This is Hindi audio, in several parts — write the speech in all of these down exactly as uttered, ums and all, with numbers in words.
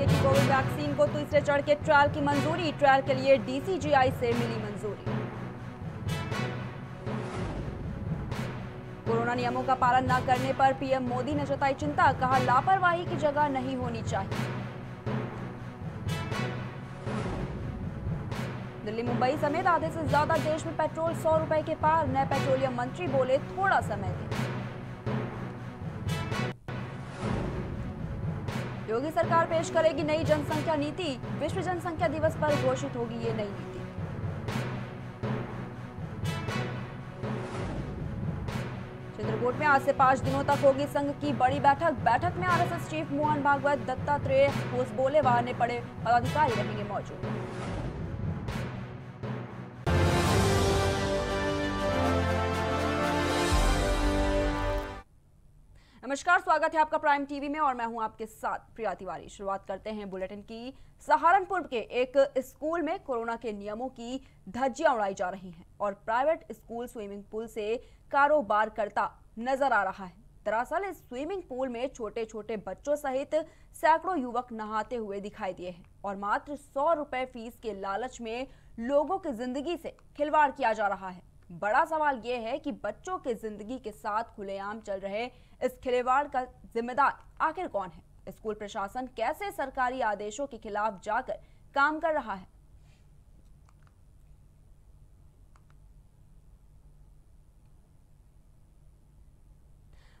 के की कोविड वैक्सीन को तीसरे चरण के ट्रायल की मंजूरी, ट्रायल के लिए डीसीजीआई से मिली मंजूरी। कोरोना नियमों का पालन न करने पर पीएम मोदी ने जताई चिंता, कहा लापरवाही की जगह नहीं होनी चाहिए। दिल्ली मुंबई समेत आधे से ज्यादा देश में पेट्रोल सौ रुपए के पार, नए पेट्रोलियम मंत्री बोले थोड़ा समय दें। योगी सरकार पेश करेगी नई जनसंख्या नीति, विश्व जनसंख्या दिवस पर घोषित होगी ये नई नीति। चित्रकूट में आज से पांच दिनों तक होगी संघ की बड़ी बैठक, बैठक में RSS chief Mohan Bhagwat, Dattatreya Hosabale बाहर ने पड़े पदाधिकारी रहेंगे मौजूद। नमस्कार, स्वागत है आपका प्राइम टीवी में और मैं हूं आपके साथ प्रिया तिवारी। शुरुआत करते हैं बुलेटिन की। सहारनपुर के एक स्कूल में कोरोना के नियमों की धज्जियां उड़ाई जा रही हैं और प्राइवेट स्कूल स्विमिंग पूल से कारोबार करता नजर आ रहा है। दरअसल इस स्विमिंग पूल में छोटे छोटे बच्चों सहित सैकड़ों युवक नहाते हुए दिखाई दिए हैं और मात्र सौ रुपए फीस के लालच में लोगों की जिंदगी से खिलवाड़ किया जा रहा है। बड़ा सवाल यह है कि बच्चों के जिंदगी के साथ खुलेआम चल रहे इस खिलवाड़ का जिम्मेदार आखिर कौन है? स्कूल प्रशासन कैसे सरकारी आदेशों के खिलाफ जाकर काम कर रहा है?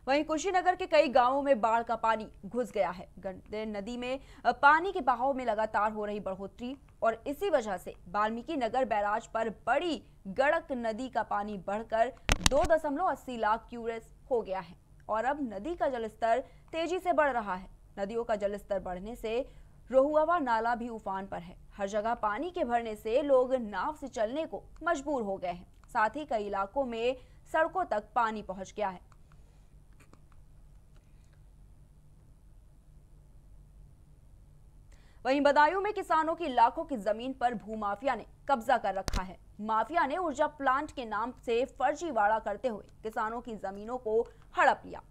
वहीं कुशीनगर के कई गांवों में बाढ़ का पानी घुस गया है। गंडे नदी में पानी के बहाव में लगातार हो रही बढ़ोतरी और इसी वजह से वाल्मीकि नगर बैराज पर बड़ी गड़क नदी का पानी बढ़कर दो दशमलव अस्सी लाख क्यूसेक हो गया है और अब नदी का जलस्तर तेजी से बढ़ रहा है। नदियों का जलस्तर बढ़ने से रोहुआवा नाला भी उफान पर है। हर जगह पानी के भरने से लोग नाव से चलने को मजबूर हो गए हैं। साथ ही कई इलाकों में सड़कों तक पानी पहुंच गया है। वहीं बदायूं में किसानों की लाखों की जमीन पर भूमाफिया ने कब्जा कर रखा है। माफिया ने ऊर्जा प्लांट के नाम से फर्जीवाड़ा करते हुए किसानों की जमीनों को हड़प लिया।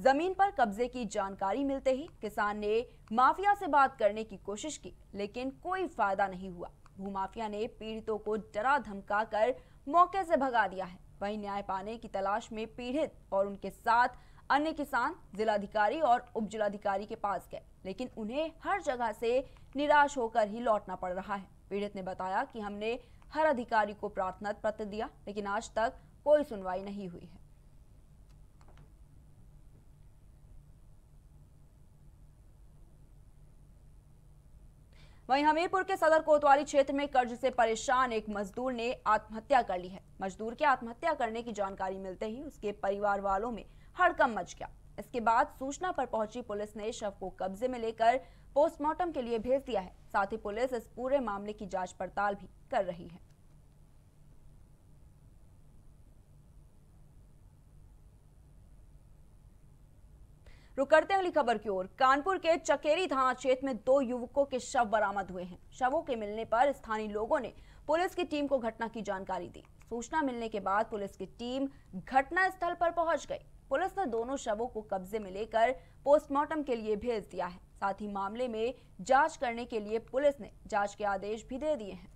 जमीन पर कब्जे की जानकारी मिलते ही किसान ने माफिया से बात करने की कोशिश की, लेकिन कोई फायदा नहीं हुआ। भूमाफिया ने पीड़ितों को डरा धमका कर मौके से भगा दिया है। वहीं न्याय पाने की तलाश में पीड़ित और उनके साथ अन्य किसान जिलाधिकारी और उप जिलाधिकारी के पास गए, लेकिन उन्हें हर जगह से निराश होकर ही लौटना पड़ रहा है। पीड़ित ने बताया कि हमने हर अधिकारी को प्रार्थना पत्र दिया, लेकिन आज तक कोई सुनवाई नहीं हुई है। वहीं हमीरपुर के सदर कोतवाली क्षेत्र में कर्ज से परेशान एक मजदूर ने आत्महत्या कर ली है। मजदूर के आत्महत्या करने की जानकारी मिलते ही उसके परिवार वालों में हड़कंप मच गया। इसके बाद सूचना पर पहुंची पुलिस ने शव को कब्जे में लेकर पोस्टमार्टम के लिए भेज दिया है। साथ ही पुलिस इस पूरे मामले की जांच पड़ताल भी कर रही है। रुक करते हैं अगली खबर की ओर। कानपुर के चकेरी थाना क्षेत्र में दो युवकों के शव बरामद हुए हैं। शवों के मिलने पर स्थानीय लोगों ने पुलिस की टीम को घटना की जानकारी दी। सूचना मिलने के बाद पुलिस की टीम घटनास्थल पर पहुंच गई। पुलिस ने दोनों शवों को कब्जे में लेकर पोस्टमार्टम के लिए भेज दिया है। साथ ही मामले में जांच करने के लिए पुलिस ने जांच के आदेश भी दे दिए हैं।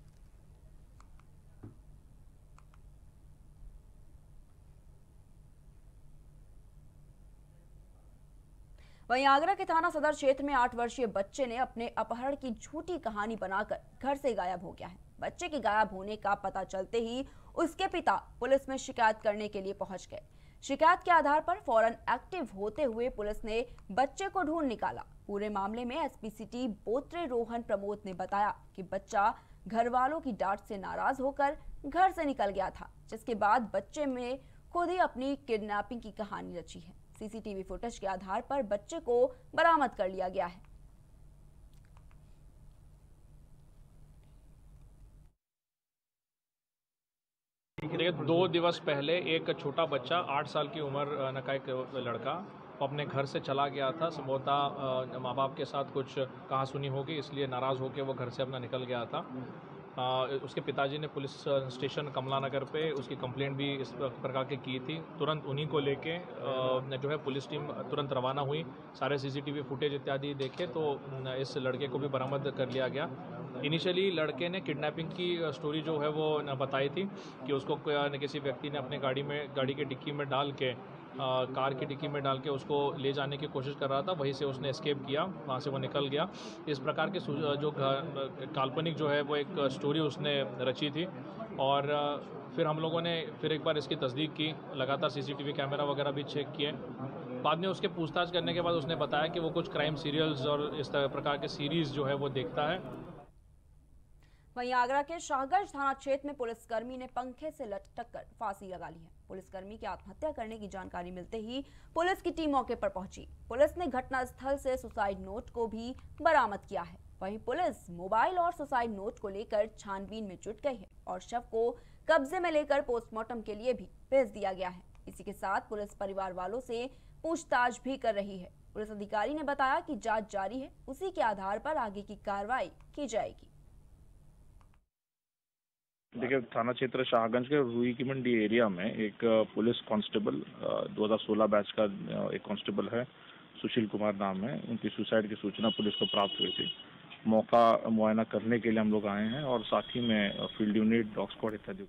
वहीं आगरा के थाना सदर क्षेत्र में आठ वर्षीय बच्चे ने अपने अपहरण की झूठी कहानी बनाकर घर से गायब हो गया है। बच्चे के गायब होने का पता चलते ही उसके पिता पुलिस में शिकायत करने के लिए पहुंच गए। शिकायत के आधार पर फौरन एक्टिव होते हुए पुलिस ने बच्चे को ढूंढ निकाला। पूरे मामले में एसपी सिटी बोत्रे रोहन प्रमोद ने बताया कि बच्चा घर वालों की डांट से नाराज होकर घर से निकल गया था, जिसके बाद बच्चे में खुद ही अपनी किडनैपिंग की कहानी रची है। सीसीटीवी फुटेज के आधार पर बच्चे को बरामद कर लिया गया है। दो दिवस पहले एक छोटा बच्चा आठ साल की उम्र नकाय का लड़का अपने घर से चला गया था। संभवतः माँ बाप के साथ कुछ कहासुनी होगी, इसलिए नाराज़ होकर वो घर से अपना निकल गया था। उसके पिताजी ने पुलिस स्टेशन कमला नगर पे उसकी कंप्लेंट भी इस प्रकार की की थी। तुरंत उन्हीं को लेके जो है पुलिस टीम तुरंत रवाना हुई, सारे सीसीटीवी फुटेज इत्यादि देखे तो इस लड़के को भी बरामद कर लिया गया। इनिशियली लड़के ने किडनैपिंग की स्टोरी जो है वो बताई थी कि उसको किसी व्यक्ति ने अपने गाड़ी में गाड़ी के डिक्की में डाल के आ, कार की डिक्की में डाल के उसको ले जाने की कोशिश कर रहा था, वहीं से उसने एस्केप किया, वहाँ से वो निकल गया। इस प्रकार के जो काल्पनिक जो है वो एक स्टोरी उसने रची थी। और फिर हम लोगों ने फिर एक बार इसकी तस्दीक की, लगातार सीसीटीवी कैमरा वगैरह भी चेक किए। बाद में उसके पूछताछ करने के बाद उसने बताया कि वो कुछ क्राइम सीरियल्स और इस प्रकार के सीरीज़ जो है वो देखता है। वहीं आगरा के शाहगंज थाना क्षेत्र में पुलिसकर्मी ने पंखे से लटक कर फांसी लगा ली है। पुलिसकर्मी की आत्महत्या करने की जानकारी मिलते ही पुलिस की टीम मौके पर पहुंची। पुलिस ने घटनास्थल से सुसाइड नोट को भी बरामद किया है। वहीं पुलिस मोबाइल और सुसाइड नोट को लेकर छानबीन में जुट गई है और शव को कब्जे में लेकर पोस्टमार्टम के लिए भी भेज दिया गया है। इसी के साथ पुलिस परिवार वालों से पूछताछ भी कर रही है। पुलिस अधिकारी ने बताया कि जाँच जारी है, उसी के आधार पर आगे की कार्रवाई की जाएगी। देखिए, थाना क्षेत्र शाहगंज के रूई की मंडी एरिया में एक पुलिस कांस्टेबल दो हज़ार सोलह बैच का एक कांस्टेबल है, सुशील कुमार नाम है, उनकी सुसाइड की सूचना पुलिस को प्राप्त हुई थी। मौका मुआयना करने के लिए हम लोग आए हैं और साथ ही में फील्ड यूनिट, डॉग स्क्वाड इत्यादि।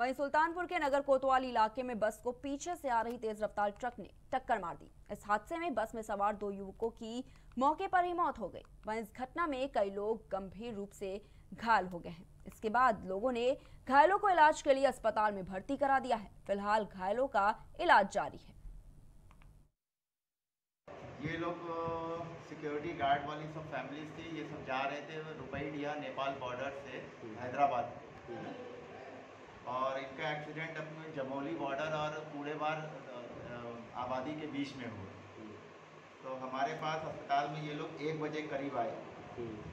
वहीं सुल्तानपुर के नगर कोतवाल इलाके में बस को पीछे से आ रही तेज रफ्तार ट्रक ने टक्कर मार दी। इस हादसे में बस में सवार दो युवकों की मौके पर ही मौत हो गई। वहीं इस घटना में कई लोग गंभीर रूप से घायल हो गए हैं। इसके बाद लोगों ने घायलों को इलाज के लिए अस्पताल में भर्ती करा दिया है। फिलहाल घायलों का इलाज जारी है। ये लोग सिक्योरिटी गार्ड वाली सब फैमिलीज थी, ये सब जा रहे थे रुपैया नेपाल बॉर्डर से हैदराबाद, और इनका एक्सीडेंट अपने जमोली बॉर्डर और कूड़ेबार आबादी के बीच में हुआ। तो हमारे पास अस्पताल में ये लोग एक बजे करीब आए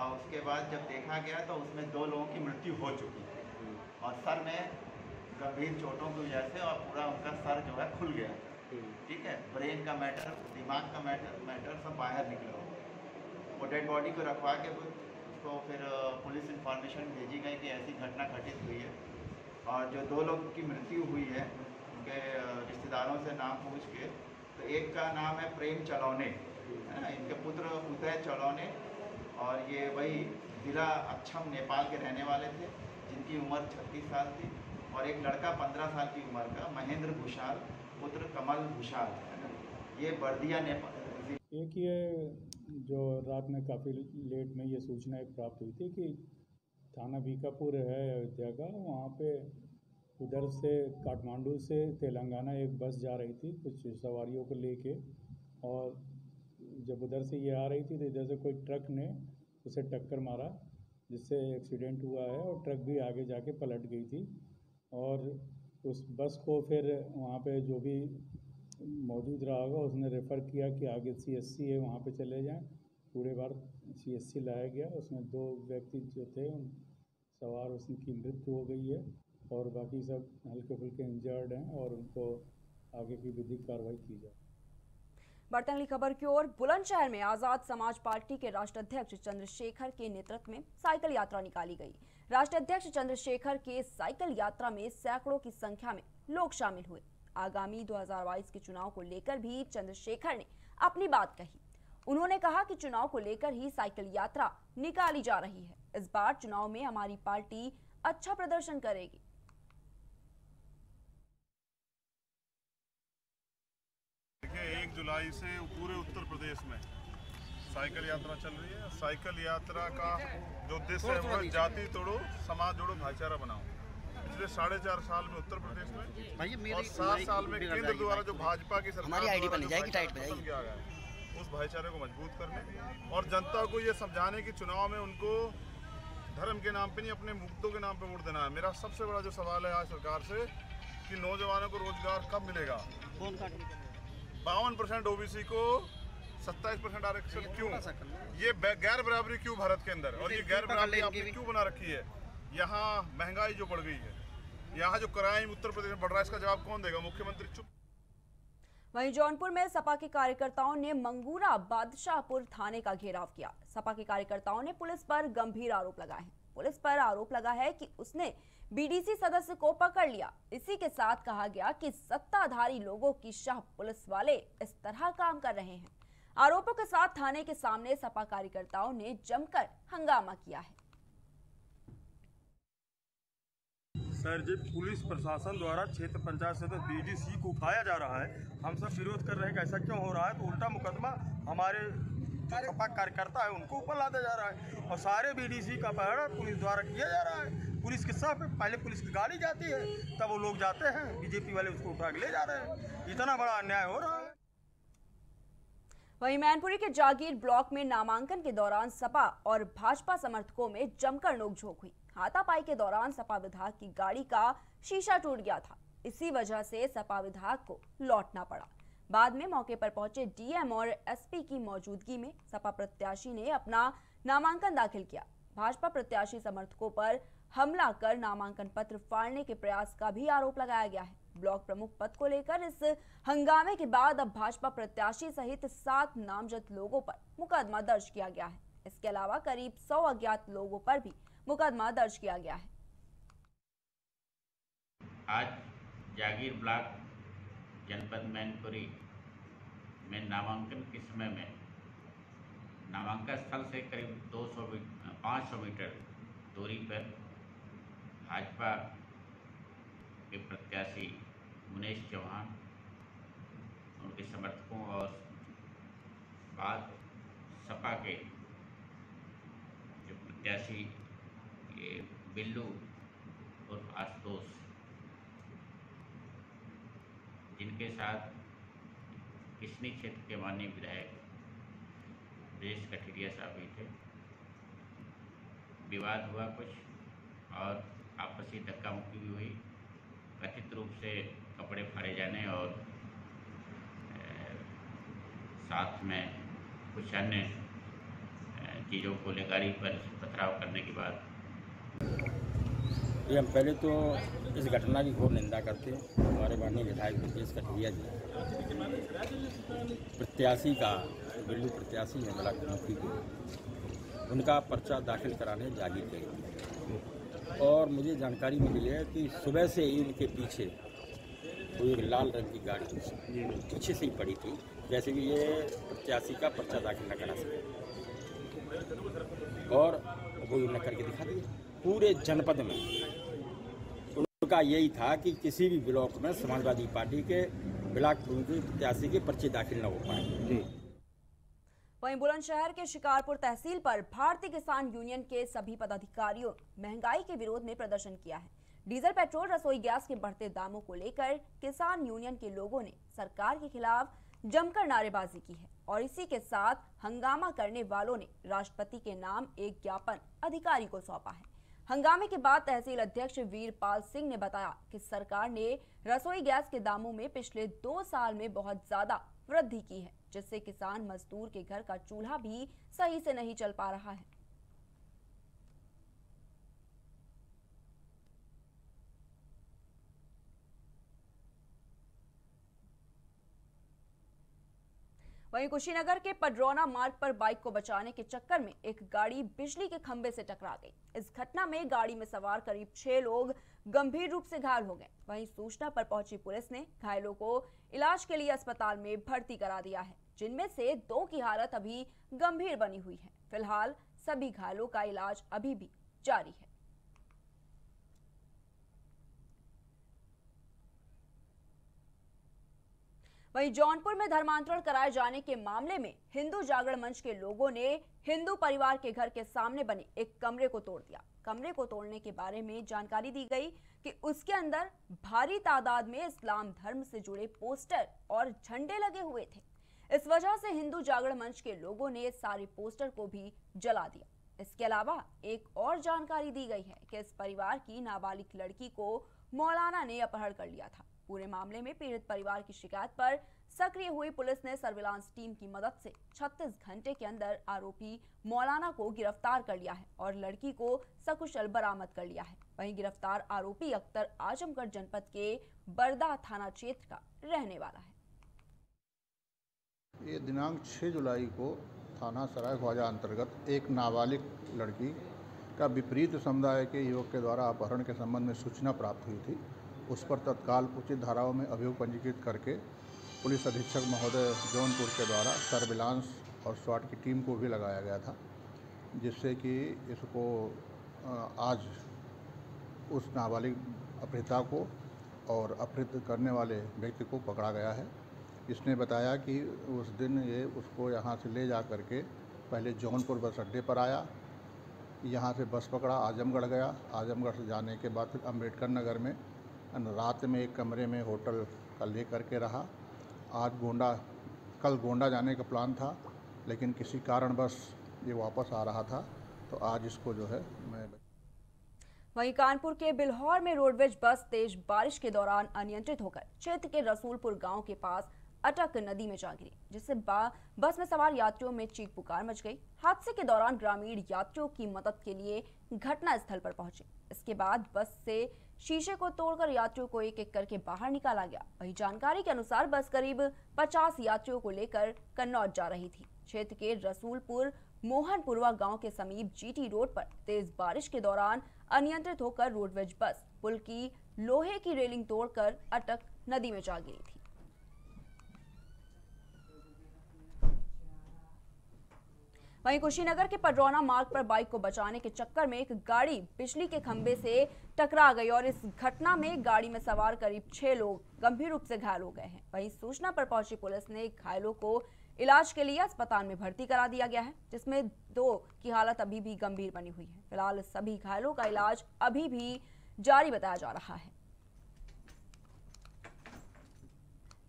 और उसके बाद जब देखा गया तो उसमें दो लोगों की मृत्यु हो चुकी है और सर में गंभीर चोटों की वजह से और पूरा उनका सर जो है खुल गया। ठीक है, ब्रेन का मैटर, दिमाग का मैटर मैटर सब बाहर निकला हो। वो डेड बॉडी को रखवा के उसको फिर पुलिस इंफॉर्मेशन भेजी गई कि ऐसी घटना घटित हुई है और जो दो लोग की मृत्यु हुई है उनके रिश्तेदारों से नाम पूछ के, तो एक का नाम है प्रेम चलौने, है ना, इनके पुत्र उदय चलौने, और ये वही जिला अक्षम नेपाल के रहने वाले थे जिनकी उम्र छत्तीस साल थी, और एक लड़का पंद्रह साल की उम्र का महेंद्र घोषाल पुत्र कमल घोषाल, है ना, ये बर्दिया नेपाल। एक ये जो रात में काफ़ी लेट में ये सूचना एक प्राप्त हुई थी कि थाना बीकापुर है अयोध्या का, वहाँ पे उधर से काठमांडू से तेलंगाना एक बस जा रही थी कुछ सवारियों को लेके, और जब उधर से ये आ रही थी तो इधर से कोई ट्रक ने उसे टक्कर मारा जिससे एक्सीडेंट हुआ है और ट्रक भी आगे जाके पलट गई थी। और उस बस को फिर वहाँ पे जो भी मौजूद रहा होगा उसने रेफ़र किया कि आगे सीएससी है वहाँ पे चले जाएं। पूरे बार सीएससी लाया गया, उसमें दो व्यक्ति जो थे उन सवार उसकी मृत्यु हो गई है और बाकी सब हल्के फुल्के इंजर्ड हैं और उनको आगे की विधिक कार्रवाई की जाए। बढ़ते अगली खबर की ओर। बुलंदशहर में आजाद समाज पार्टी के राष्ट्रीय अध्यक्ष चंद्रशेखर के नेतृत्व में साइकिल यात्रा निकाली गई। राष्ट्रीय अध्यक्ष चंद्रशेखर के साइकिल यात्रा में सैकड़ों की संख्या में लोग शामिल हुए। आगामी दो हज़ार बाईस के चुनाव को लेकर भी चंद्रशेखर ने अपनी बात कही। उन्होंने कहा कि चुनाव को लेकर ही साइकिल यात्रा निकाली जा रही है, इस बार चुनाव में हमारी पार्टी अच्छा प्रदर्शन करेगी। एक जुलाई से पूरे उत्तर प्रदेश में साइकिल यात्रा चल रही है। साइकिल यात्रा का जो उद्देश्य है वह जाति तोड़ो, समाज जोड़ो, भाईचारा बनाओ। पिछले साढ़े चार साल में उत्तर प्रदेश में और सात साल में केंद्र द्वारा जो भाजपा की सरकार किया गया है उस भाईचारे को मजबूत करने और जनता को ये समझाने की चुनाव में उनको धर्म के नाम पे नहीं अपने मुद्दों के नाम पे वोट देना है। मेरा सबसे बड़ा जो सवाल है आज सरकार से कि नौजवानों को रोजगार कब मिलेगा। बावन परसेंट ओबीसी को सत्ताईस परसेंट आरक्षण क्यों? ये गैर बराबरी क्यों भारत के अंदर? और ये गैर बराबरी आपने क्यों बना रखी है? यहाँ महंगाई जो बढ़ गई है, यहाँ जो क्राइम उत्तर प्रदेश में बढ़ रहा है, इसका जवाब कौन देगा? मुख्यमंत्री चुप। वहीं जौनपुर में सपा के कार्यकर्ताओं ने मंगूरा बादशाहपुर थाने का घेराव किया। सपा के कार्यकर्ताओं ने पुलिस पर गंभीर आरोप लगाए हैं। पुलिस पर आरोप लगा है कि उसने बीडीसी सदस्य को पकड़ लिया। इसी के साथ कहा गया कि सत्ताधारी लोगों की शाह पुलिस वाले इस तरह काम कर रहे हैं। आरोपों के साथ थाने के सामने सपा कार्यकर्ताओं ने जमकर हंगामा किया है। सर जी, पुलिस प्रशासन द्वारा क्षेत्र पंचायत से तो बीडीसी को उठाया जा रहा है, हम सब विरोध कर रहे हैं, ऐसा क्यों हो रहा है? तो उल्टा मुकदमा हमारे सपा कार्यकर्ता है उनको ऊपर लादा जा रहा है और सारे बीडीसी का पहरा पुलिस द्वारा किया जा रहा है। पुलिस के साथ पहले पुलिस की गाड़ी जाती है, तब वो लोग जाते हैं, बीजेपी वाले उसको उठा के ले जा रहे हैं। इतना बड़ा अन्याय हो रहा है। वहीं मैनपुरी के जागीर ब्लॉक में नामांकन के दौरान सपा और भाजपा समर्थकों में जमकर नोकझोंक हुई। हाथापाई के दौरान सपा विधायक की गाड़ी का शीशा टूट गया था, इसी वजह से सपा विधायक को लौटना पड़ा। बाद में मौके पर पहुंचे डीएम और एसपी की मौजूदगी में सपा प्रत्याशी ने अपना नामांकन दाखिल किया। भाजपा प्रत्याशी समर्थकों पर हमला कर नामांकन पत्र फाड़ने के प्रयास का भी आरोप लगाया गया है। ब्लॉक प्रमुख पद को लेकर इस हंगामे के बाद अब भाजपा प्रत्याशी सहित सात नामजद लोगों पर मुकदमा दर्ज किया गया है। इसके अलावा करीब सौ अज्ञात लोगों पर भी मुकदमा दर्ज किया गया है। आज जागीर ब्लॉक जनपद मैनपुरी में नामांकन के समय में नामांकन स्थल से करीब दो सौ पाँच सौ मीटर दूरी पर भाजपा के प्रत्याशी मुनीश चौहान, उनके समर्थकों और बाद सपा के जो प्रत्याशी बिल्लू और आशुतोष, जिनके साथ किशनी क्षेत्र के माननीय विधायक ब्रेश कठिरिया साहब भी थे, विवाद हुआ कुछ और आपसी धक्का मुक्की भी हुई। कथित रूप से कपड़े फाड़े जाने और साथ में कुछ अन्य चीज़ों को ले गाड़ी पर पथराव करने के बाद ये हम पहले तो इस घटना की घोर निंदा करते हैं। हमारे माननीय विधायक ब्रेश कठिरिया जी प्रत्याशी का, बिल्लू प्रत्याशी है ब्लॉक मुखी के, उनका पर्चा दाखिल कराने जागीर गए और मुझे जानकारी मिली है कि सुबह से ही उनके पीछे वो एक लाल रंग की गाड़ी पीछे से ही पड़ी थी, जैसे कि ये प्रत्याशी का पर्चा दाखिल न करा सके, और वो न करके दिखा दिया। पूरे जनपद में उनका यही था कि किसी भी ब्लॉक में समाजवादी पार्टी के ब्लॉक प्रत्याशी के पर्चे दाखिल न हो पाए। वहीं बुलंदशहर के शिकारपुर तहसील पर भारतीय किसान यूनियन के सभी पदाधिकारियों महंगाई के विरोध में प्रदर्शन किया है। डीजल, पेट्रोल, रसोई गैस के बढ़ते दामों को लेकर किसान यूनियन के लोगों ने सरकार के खिलाफ जमकर नारेबाजी की है और इसी के साथ हंगामा करने वालों ने राष्ट्रपति के नाम एक ज्ञापन अधिकारी को सौंपा है। हंगामे के बाद तहसील अध्यक्ष वीरपाल सिंह ने बताया कि सरकार ने रसोई गैस के दामों में पिछले दो साल में बहुत ज्यादा वृद्धि की है, जिससे किसान मजदूर के घर का चूल्हा भी सही से नहीं चल पा रहा है। वहीं कुशीनगर के पडरौना मार्ग पर बाइक को बचाने के चक्कर में एक गाड़ी बिजली के खंभे से टकरा गई। इस घटना में गाड़ी में सवार करीब छह लोग गंभीर रूप से घायल हो गए। वहीं सूचना पर पहुंची पुलिस ने घायलों को इलाज के लिए अस्पताल में भर्ती करा दिया है, जिनमें से दो की हालत अभी गंभीर बनी हुई है। फिलहाल सभी घायलों का इलाज अभी भी जारी है। वहीं जौनपुर में धर्मांतरण कराए जाने के मामले में हिंदू जागरण मंच के लोगों ने हिंदू परिवार के घर के सामने बने एक कमरे को तोड़ दिया। कमरे को तोड़ने के बारे में जानकारी दी गई कि उसके अंदर भारी तादाद में इस्लाम धर्म से जुड़े पोस्टर और झंडे लगे हुए थे। इस वजह से हिंदू जागरण मंच के लोगों ने सारे पोस्टर को भी जला दिया। इसके अलावा एक और जानकारी दी गई है कि इस परिवार की नाबालिग लड़की को मौलाना ने अपहरण कर लिया था। पूरे मामले में पीड़ित परिवार की शिकायत पर सक्रिय हुई पुलिस ने सर्विलांस टीम की मदद से छत्तीस घंटे के अंदर आरोपी मौलाना को गिरफ्तार कर लिया है और लड़की को सकुशल बरामद कर लिया है। वहीं गिरफ्तार आरोपी अख्तर आजमगढ़ जनपद के बरदा थाना क्षेत्र का रहने वाला है। ये दिनांक छह जुलाई को थाना सराय ख्वाजा अंतर्गत एक नाबालिग लड़की का विपरीत समुदाय के युवक के द्वारा अपहरण के संबंध में सूचना प्राप्त हुई थी। उस पर तत्काल उचित धाराओं में अभियोग पंजीकृत करके पुलिस अधीक्षक महोदय जौनपुर के द्वारा सर्विलांस और स्वाट की टीम को भी लगाया गया था, जिससे कि इसको आज उस नाबालिग अपहृता को और अपहृत करने वाले व्यक्ति को पकड़ा गया है। इसने बताया कि उस दिन ये उसको यहाँ से ले जा कर के पहले जौनपुर बस अड्डे पर आया, यहाँ से बस पकड़ा, आजमगढ़ गया। आजमगढ़ से जाने के बाद फिर अम्बेडकर नगर में रात में एक कमरे में होटल का ले करके रहा। आज गोंडा, कल गोंडा जाने का प्लान था, लेकिन किसी कारणवश ये वापस आ रहा था, तो आज इसको जो है मैं। वहीं कानपुर के बिल्हौर में रोडवेज बस तेज बारिश के दौरान अनियंत्रित होकर क्षेत्र के रसूलपुर गांव के पास अटक नदी में जा गिरी, जिससे बस में सवार यात्रियों में चीख पुकार मच गई। हादसे के दौरान ग्रामीण यात्रियों की मदद के लिए घटना स्थल पर पहुंचे। इसके बाद बस से शीशे को तोड़कर यात्रियों को एक एक करके बाहर निकाला गया। वहीं जानकारी के अनुसार बस करीब पचास यात्रियों को लेकर कन्नौज जा रही थी। क्षेत्र के रसूलपुर मोहनपुरवा गांव के समीप जीटी रोड पर तेज बारिश के दौरान अनियंत्रित होकर रोडवेज बस पुल की लोहे की रेलिंग तोड़कर अटक नदी में जा गिरी थी। वहीं कुशीनगर के पडरौना मार्ग पर बाइक को बचाने के चक्कर में एक गाड़ी बिजली के खंभे से टकरा गई और इस घटना में गाड़ी में सवार करीब छह लोग गंभीर रूप से घायल हो गए हैं। वहीं सूचना पर पहुंची पुलिस ने घायलों को इलाज के लिए अस्पताल में भर्ती करा दिया गया है, जिसमें दो की हालत अभी भी गंभीर बनी हुई है। फिलहाल सभी घायलों का इलाज अभी भी जारी बताया जा रहा है।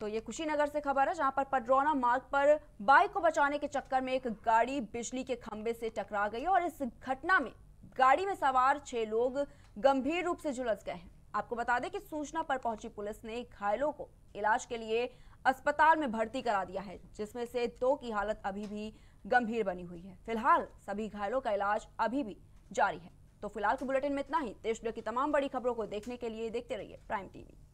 तो ये कुशीनगर से खबर है, जहां पर पडरौना मार्ग पर बाइक को बचाने के चक्कर में एक गाड़ी बिजली के खंभे से टकरा गई और इस घटना में गाड़ी में सवार छह लोग गंभीर रूप से झुलस गए हैं। आपको बता दें कि सूचना पर पहुंची पुलिस ने घायलों को इलाज के लिए अस्पताल में भर्ती करा दिया है, जिसमें से दो की हालत अभी भी गंभीर बनी हुई है। फिलहाल सभी घायलों का इलाज अभी भी जारी है। तो फिलहाल के बुलेटिन में इतना ही। देश दुनिया की तमाम बड़ी खबरों को देखने के लिए देखते रहिए प्राइम टीवी।